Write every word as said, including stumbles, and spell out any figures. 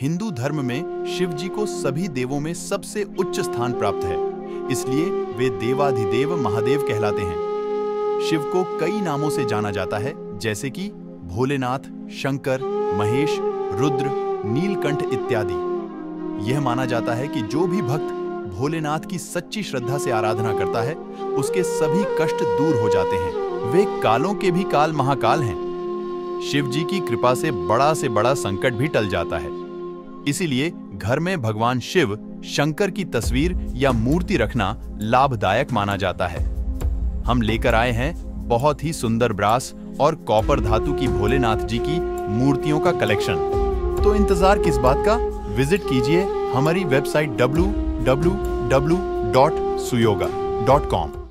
हिंदू धर्म में शिवजी को सभी देवों में सबसे उच्च स्थान प्राप्त है, इसलिए वे देवाधिदेव महादेव कहलाते हैं। शिव को कई नामों से जाना जाता है, जैसे कि भोलेनाथ, शंकर, महेश, रुद्र, नीलकंठ इत्यादि। यह माना जाता है कि जो भी भक्त भोलेनाथ की सच्ची श्रद्धा से आराधना करता है, उसके सभी कष्ट दूर हो जाते हैं। वे कालों के भी काल महाकाल हैं। शिव जी की कृपा से बड़ा से बड़ा संकट भी टल जाता है। इसीलिए घर में भगवान शिव, शंकर की तस्वीर या मूर्ति रखना लाभदायक माना जाता है। हम लेकर आए हैं बहुत ही सुंदर ब्रास और कॉपर धातु की भोलेनाथ जी की मूर्तियों का कलेक्शन। तो इंतजार किस बात का, विजिट कीजिए हमारी website W W W dot Suyoga dot com.